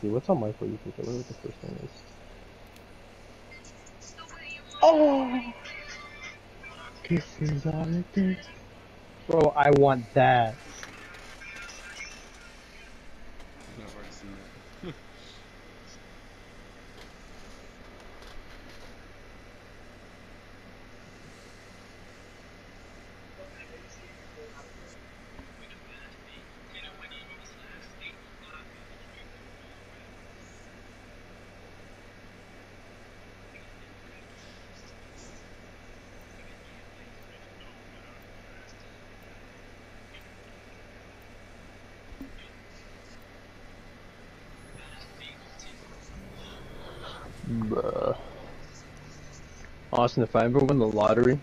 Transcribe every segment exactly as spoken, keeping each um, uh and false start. see, what's on my for you? I wonder what the first one is. Oh! Kisses on it. Bro, I want that. Bruh. Austin, if I ever win the lottery,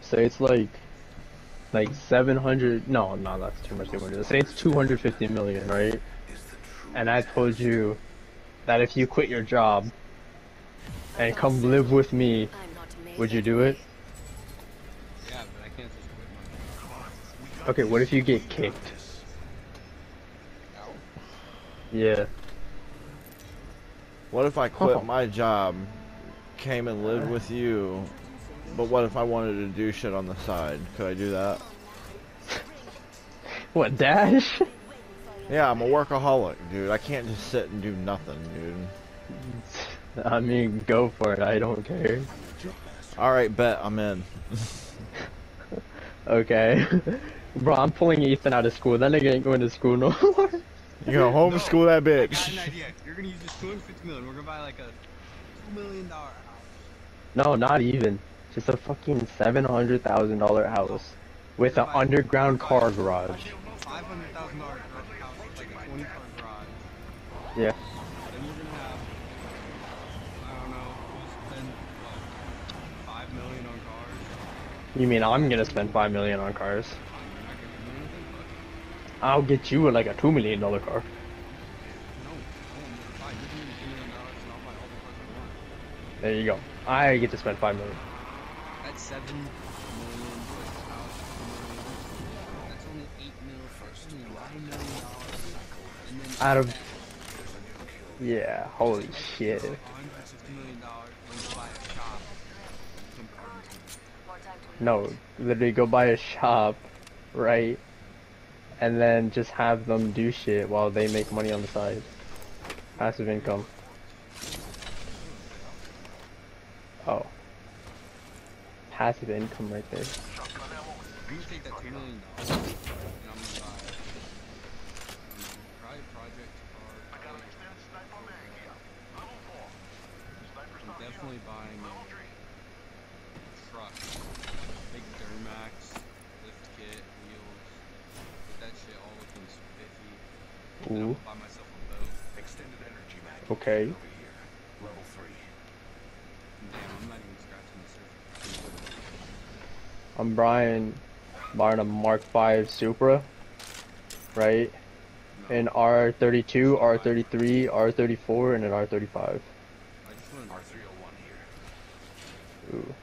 say it's like, like seven hundred, no, no, that's too much, say it's two hundred fifty million, right? And I told you that if you quit your job and come live with me, would you do it? Yeah, but I can't just quit my... Okay, what if you get kicked? Yeah. What if I quit oh. my job, came and lived with you, but what if I wanted to do shit on the side? Could I do that? What, Dash? Yeah, I'm a workaholic, dude. I can't just sit and do nothing, dude. I mean, go for it. I don't care. Alright, bet. I'm in. Okay. Bro, I'm pulling Ethan out of school. That nigga ain't going to school no more. You're gonna homeschool no, that bitch. I got an idea. You're gonna use this two hundred fifty million. We're gonna buy like a two million dollar house. No, not even. Just a fucking seven hundred thousand dollar house with an underground car garage. five hundred thousand dollar house with like a twenty car garage. Yeah. Then you're gonna have, I don't know, we'll spend what, five million on cars. You mean I'm gonna spend five million on cars? I'll get you like a two million dollar car. There you go. I get to spend five million. That's seven million first house. That's only eight million first. Nine million dollars. Out of yeah, holy shit. No, literally go buy a shop, right? And then just have them do shit while they make money on the side. Passive income. Oh. Passive income right there. You take that two million dollars, and I'm gonna buy private project or I'm definitely buying a truck. Big Duramax, lift kit, wheels. That shit all looks spiffy. Ooh. I'll buy myself a boat. Extended energy mag. Okay. Level three. Damn, I'm not even scratching the surface. I'm Brian buying a Mark five Supra. Right? No. An R thirty-two, R thirty-three, R thirty-four, and an R thirty-five. I just want an R three oh one here. Ooh.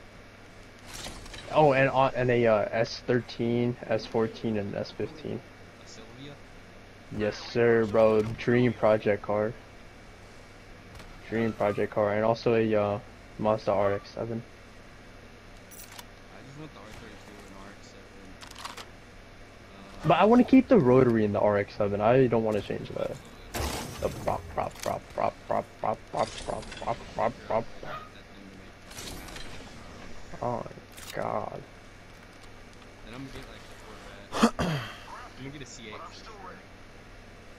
Oh, and uh, and a uh, S thirteen, S fourteen, and S fifteen. A Sylvia? Yes, sir, bro. Dream project car. Dream project car, and also a uh, Mazda R X seven. I just want the R thirty-two and R X seven. Uh, but I want to keep the rotary in the R X seven. I don't want to change that. The prop, prop, prop, prop, prop, prop, prop, prop, prop, prop, prop. Oh. God. Then I'm gonna get like a Corvette. I'm gonna get a C eight.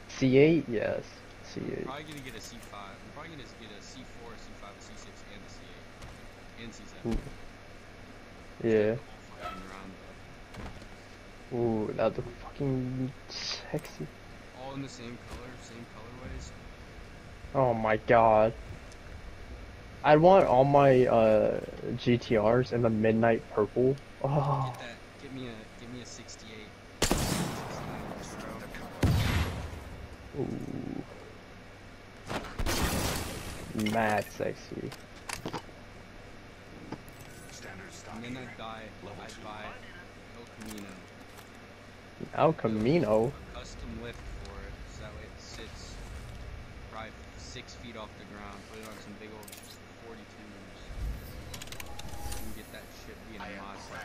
C eight? Yes. C eight. I'm probably gonna get a C five. I'm probably gonna get a C four, a C five, a C six, and a C eight. And C seven. Ooh. Yeah. Ooh, that looks fucking sexy. All in the same color, same colorways. Oh my god. I want all my uh, G T Rs in the midnight purple. Oh. Get that. Get me a. Give me a sixty-eight. Ooh. Mad sexy. And then I buy. I buy El Camino. El Camino. A custom lift for it, so that way it sits probably six feet off the ground, put it on some big old forty-twos, and get that shit being a Mazda.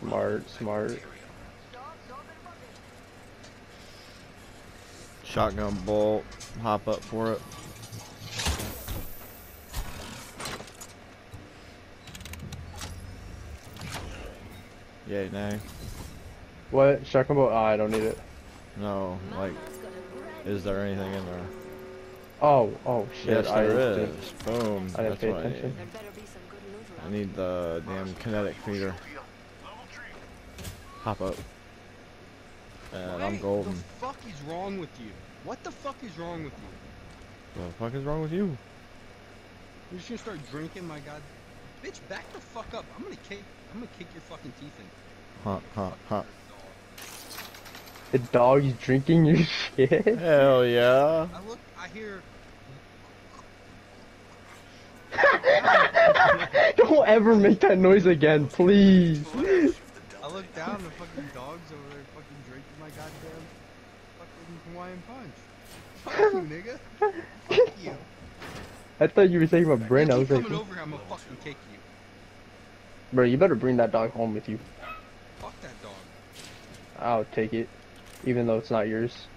Smart, smart. Shotgun bolt, hop up for it. Yeah, no. What? Shotgun bolt? Oh, I don't need it. No, like, is there anything in there? Oh, oh shit. Yes, there is. Boom. I didn't pay attention. I need the damn kinetic feeder. Hop up. And I'm golden. What the fuck is wrong with you? What the fuck is wrong with you? What the fuck is wrong with you? You're just gonna start drinking, my god. Bitch, back the fuck up. I'm gonna kick. I'm gonna kick your fucking teeth in. Huh, huh, huh. The dog is drinking your shit? Hell yeah. I look, I hear... Don't ever make that noise again, please. I look down and the fucking dog's over there fucking drinking my goddamn fucking Hawaiian Punch. Fuck you, nigga. Fuck you. I thought you were saying about Brent. I was like... coming over here, I'm gonna fucking kick you. Bro, you better bring that dog home with you. Fuck that dog. I'll take it. Even though it's not yours.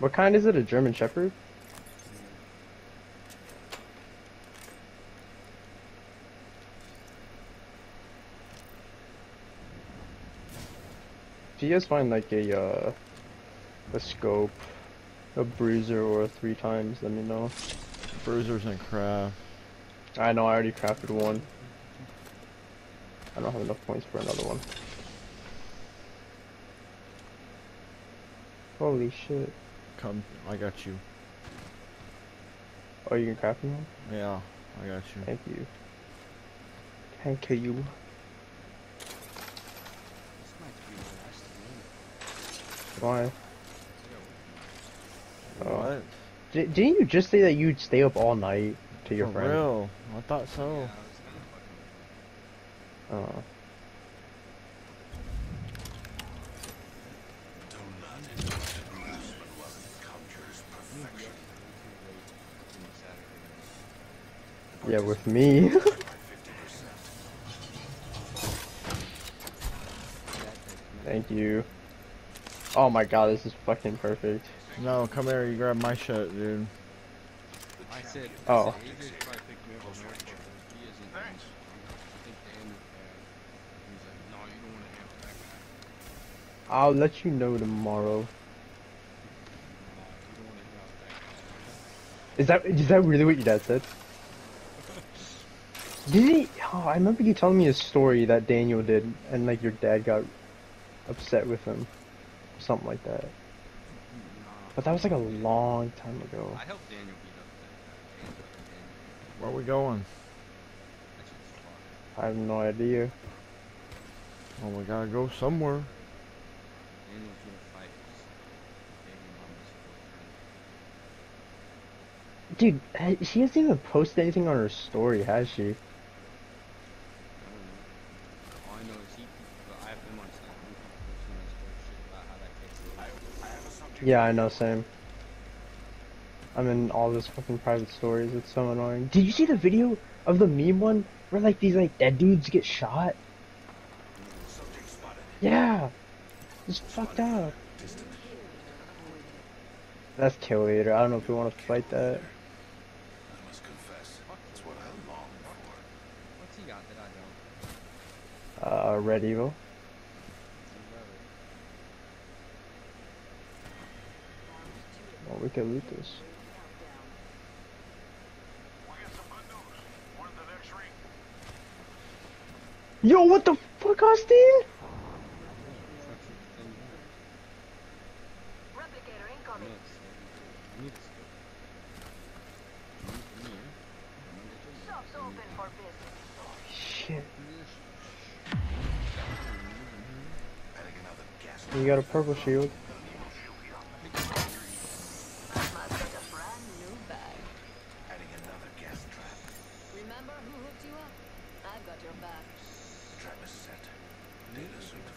What kind is it? A German Shepherd? Do you guys find like a uh, a scope, a bruiser, or a three times? Let me know. Bruisers and craft. I know, I already crafted one. I don't have enough points for another one. Holy shit. Come, I got you. Oh, you can craft me one? Yeah, I got you. Thank you. Thank you. Why? What? Oh. D didn't you just say that you'd stay up all night? To your For friend. Real? I thought so. Yeah, I was gonna fucking... Oh. Yeah, with me. Thank you. Oh my god, this is fucking perfect. No, come here, you grab my shit, dude. I said, oh. I said, I'll let you know tomorrow. Is that is that really what your dad said? Did he? Oh, I remember you telling me a story that Daniel did, and like your dad got upset with him, something like that. But that was like a long time ago. I helped Daniel. Where are we going? I have no idea. Oh, we gotta go somewhere. Dude, she hasn't even posted anything on her story, has she? I don't know. All I know is he, I have been on Snapchat. Yeah, I know, same. I'm in all those fucking private stories, it's so annoying. Did you see the video of the meme one where like these like dead dudes get shot? Yeah! It's fucked up. That's kill leader, I don't know if we want to fight that. I must confess, that's what I long for. What's he got that I don't? Uh, Red Evil. Oh, we can loot this. Yo, what the fuck, Austin? Shit. You got a purple shield. trap is set. Data soon to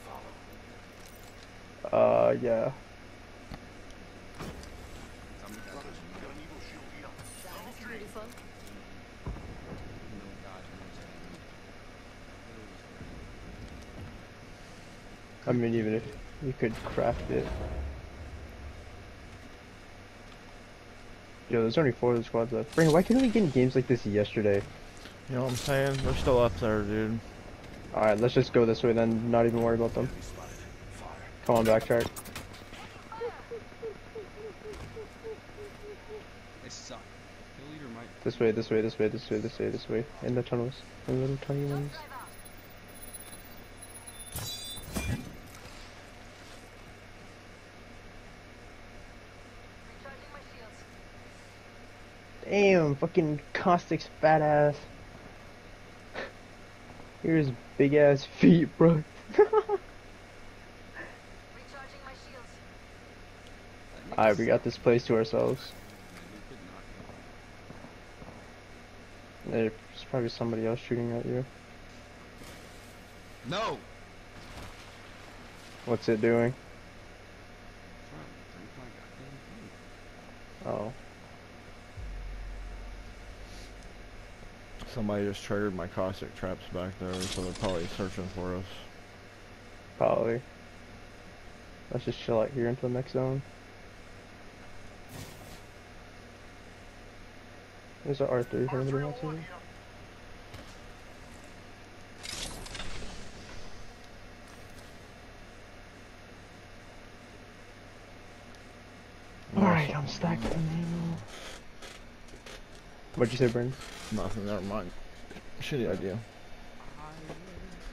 follow. Uh, yeah. I mean, even if you could craft it. Yo, there's only four of the squads left. Brandon, why couldn't we get in games like this yesterday? You know what I'm saying? They're still up there, dude. Alright, let's just go this way then, not even worry about them. Come on, backtrack. They suck. This way, this way, this way, this way, this way, this way. In the tunnels. In the little tiny ones. Damn, fucking Caustic's fat ass. Here's big ass feet, bro. Alright, we got this place to ourselves. There's probably somebody else shooting at you. No! What's it doing? Oh. Somebody just triggered my Caustic traps back there, so they're probably searching for us. Probably. Let's just chill out here until the next zone. There's an R three for anybody else here. Alright, I'm stacked for ammo. What'd you say, Brandon? Nothing, never mind. Shitty idea.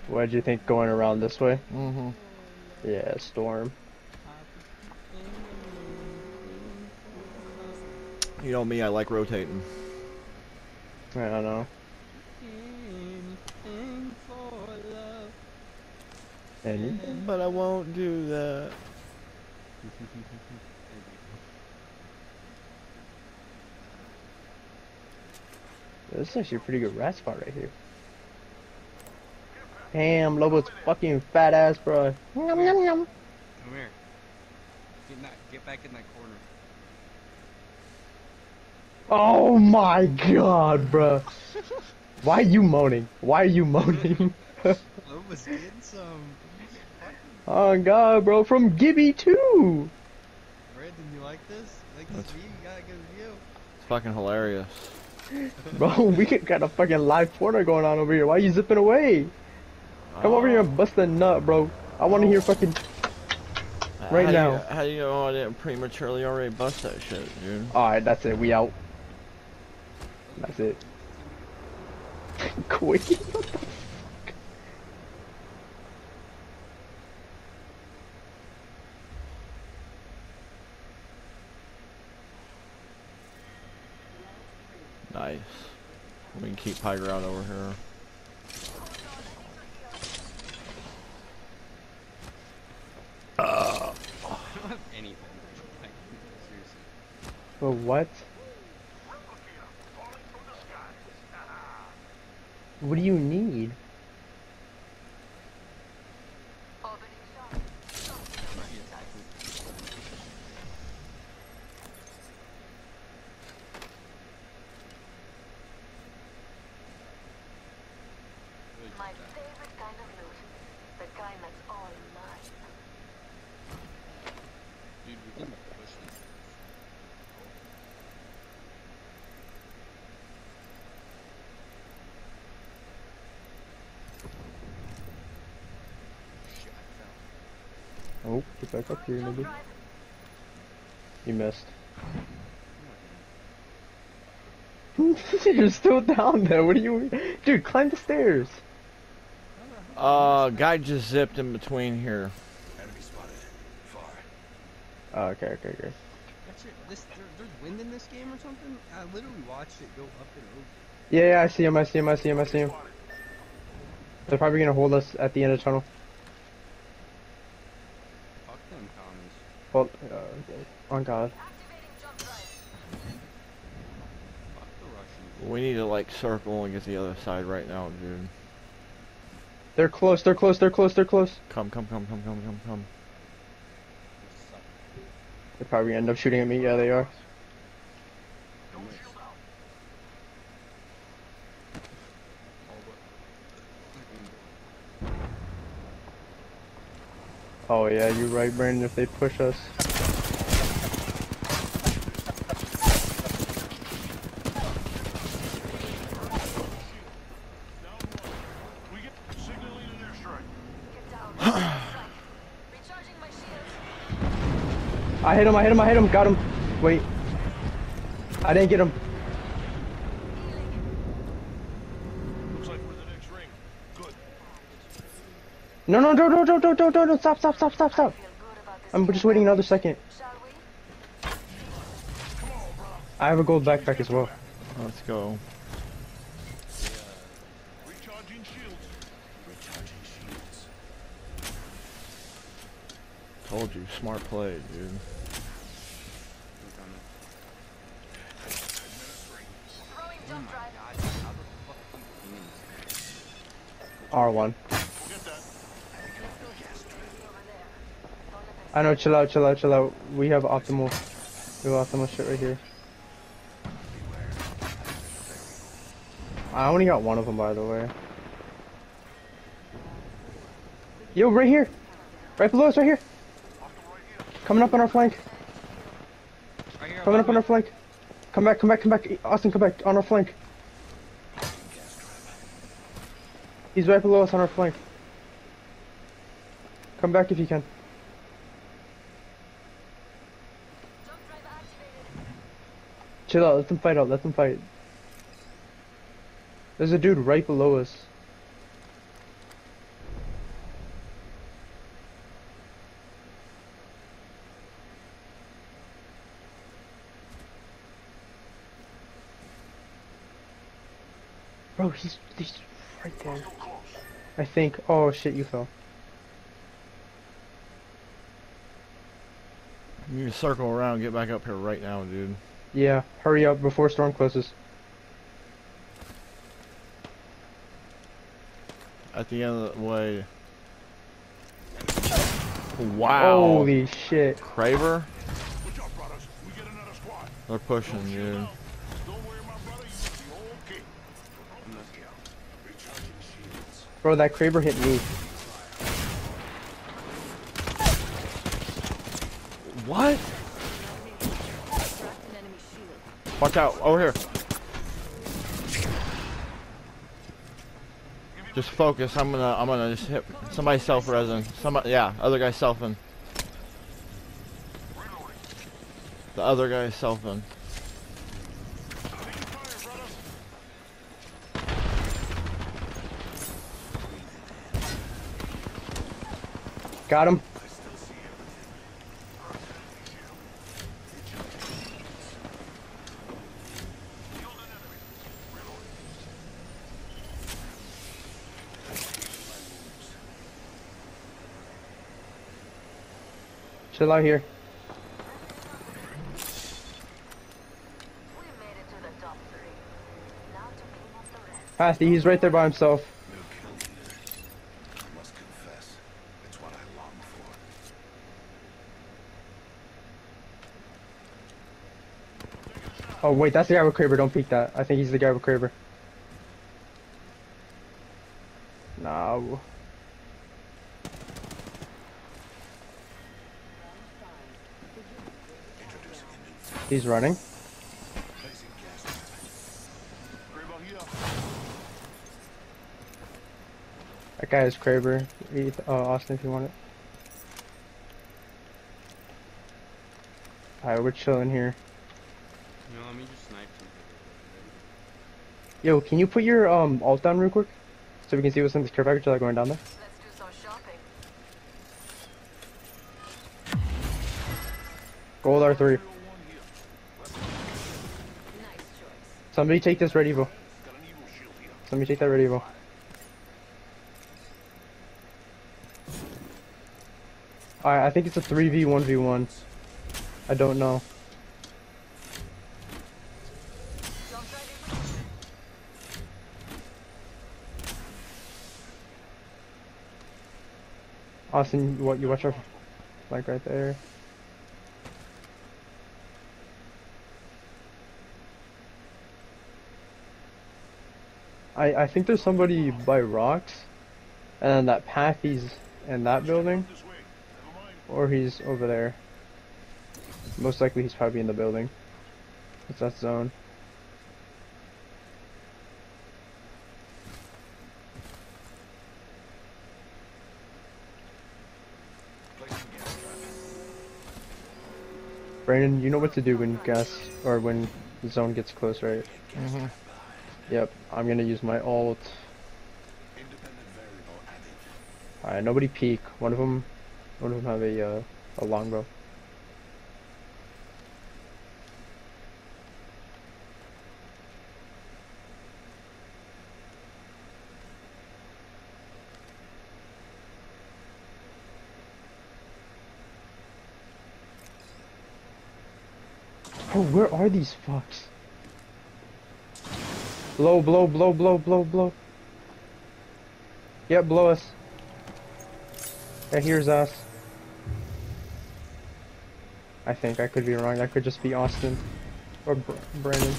What'd you think going around this way? Mm-hmm. Yeah, storm. You know me, I like rotating. I don't know. Any? But I won't do that. This is actually a pretty good rat spot right here. Damn, Lobo's fucking fat ass, bro. Come yum, here. Yum, yum. Come here. Get, not, get back in that corner. Oh my god, bro. Why are you moaning? Why are you moaning? Lobo's getting some. Oh god, bro, from Gibby too. Brandon, you like this? You like this view? You got a good view. It's fucking hilarious. Bro, we got a fucking live porno going on over here. Why are you zipping away? Come oh. over here and bust a nut, bro. I want to oh. hear fucking right how now. Do you, how do you know I didn't prematurely already bust that shit, dude? Alright, that's it. We out. That's it. Quick. What the fuck? Nice. We can keep high ground over here. Uh. I don't have anything. Seriously. But what? What do you need? Oh, get back up here, maybe. You missed. You're still down there. What are you, dude? Climb the stairs. Uh, guy just zipped in between here. Enemy spotted. Far. Oh, okay, okay, okay. That's your, this, there, there's wind in this game or something. I literally watched it go up and over. Yeah, yeah, I see him. I see him. I see him. I see him. They're probably gonna hold us at the end of the tunnel. Well, uh, on God. We need to like circle and get the other side right now, dude. They're close, they're close, they're close, they're close. Come, come, come, come, come, come, come. They probably end up shooting at me, yeah they are. Oh yeah, you're right, Brandon, if they push us. I hit him, I hit him, I hit him, got him. Wait. I didn't get him. Looks like we're the next ring. Good. No, no, no, no, no, no, no, no, no, stop, stop, stop, stop, stop. I'm just waiting another second. I have a gold backpack as well. Let's go. Recharging shields. Recharging shields. Told you, smart play, dude. R one. I know, chill out, chill out, chill out. We have optimal, we have optimal shit right here. I only got one of them, by the way. Yo, right here, right below us, right here. Coming up on our flank. Coming up on our flank. Come back, come back, come back. Austin, come back on our flank. He's right below us on our flank. Come back if you can. Chill out, let them fight out, let them fight. There's a dude right below us. Bro, he's, he's right there. I think. Oh shit, you fell. You need to circle around, get back up here right now, dude. Yeah, hurry up before storm closes. At the end of the way. Wow. Holy shit. Kraber? They're pushing, dude. Bro, that Kraber hit me. What? Watch out, over here. Just focus, I'm gonna I'm gonna just hit somebody self-resin. Somebody yeah, other guy selfing. The other guy is selfing. Got him. Chill out here. Pasty, he's right there by himself. No kill there. I must confess, it's what I long for. Oh wait, that's the guy with Kraber, don't peek that. I think he's the guy with Kraber. No. He's running. That guy is Kraber. Uh, Austin, if you want it. Alright, we're chilling here. No, let me just snipe him. Yo, can you put your um alt down real quick, so we can see what's in this care package without going down there? Let's do some shopping. Gold R three. Somebody take this red evil. Somebody take that red evil. Alright, I think it's a three v one v one. I don't know. Austin, what you watch out, like right there. I I think there's somebody by rocks, and then that path he's in that building, or he's over there. Most likely he's probably in the building. It's that zone. Brandon, you know what to do when gas or when the zone gets close, right? Mm-hmm. Yep, I'm gonna use my ult. Alright, nobody peek. One of them, one of them have a uh, a longbow. Oh, where are these fucks? Blow, blow, blow, blow, blow, blow. Yeah, blow us. That hears us. I think I could be wrong. That could just be Austin or Br Brandon.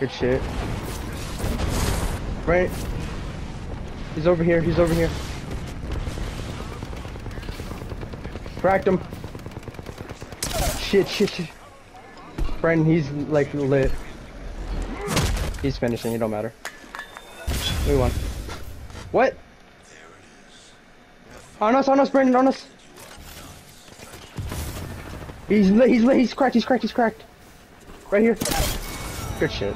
Good shit. Right. He's over here. He's over here. Cracked him. Shit, shit, shit. Brandon, he's like lit. He's finishing. It don't matter. We won. What? On us, on us, Brandon, on us. He's lit. He's lit. He's cracked. He's cracked. He's cracked. Right here. Good shit.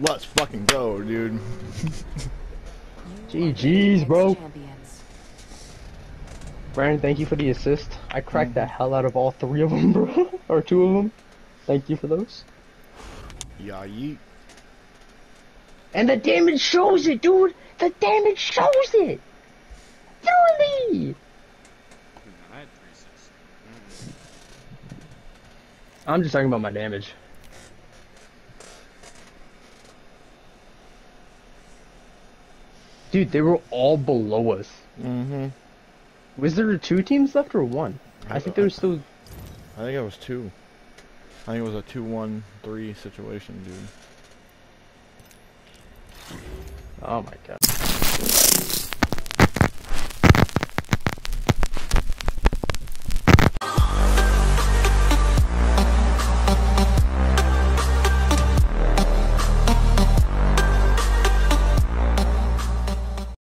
Let's fucking go, dude. G G's, bro. Brandon, thank you for the assist. I cracked mm. the hell out of all three of them, bro. Or two of them. Thank you for those. Yeah, yeet. And the damage shows it, dude. The damage shows it. Truly. I'm just talking about my damage. Dude, they were all below us. Mm-hmm. Was there two teams left or one? I, I think there was still... I think it was two. I think it was a two one three situation, dude. Oh my god.